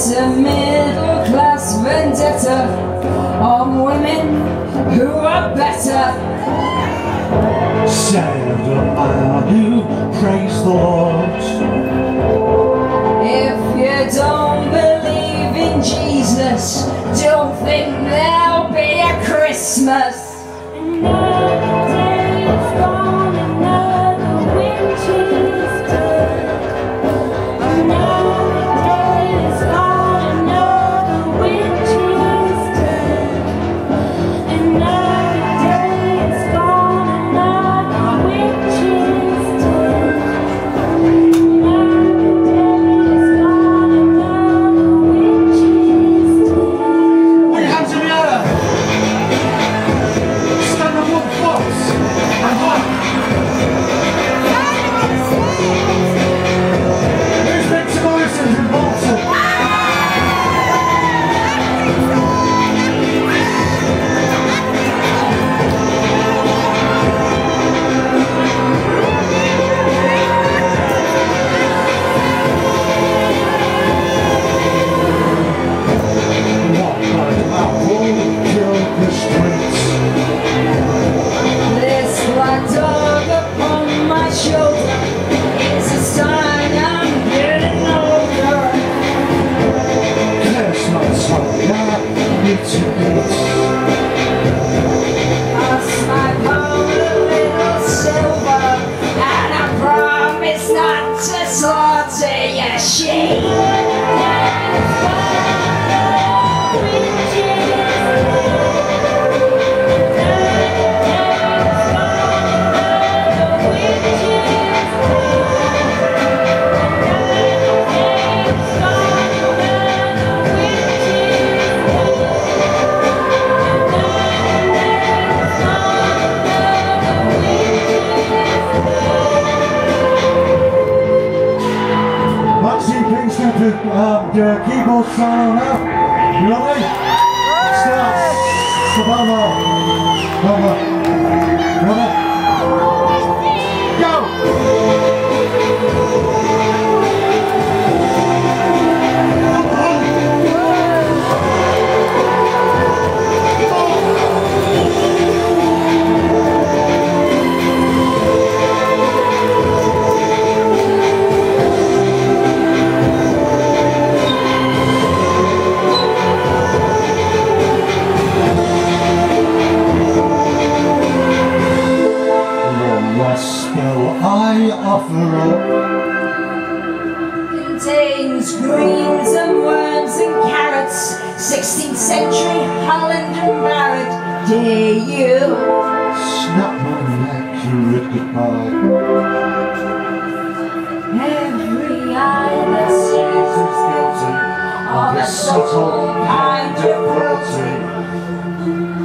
It's a middle-class vendetta on women who are better. Stand up, you praise the Lord. If you don't believe in Jesus, don't think there'll be a Christmas. Another day is gone, another winter's day. Another your keyboard sound up. You ready? Start. Go! I offer up contains greens and worms and carrots, 16th century Holland and Marrot. Dare you snap my neck, you rid goodbye. Every eye that sees is guilty of a subtle kind of cruelty.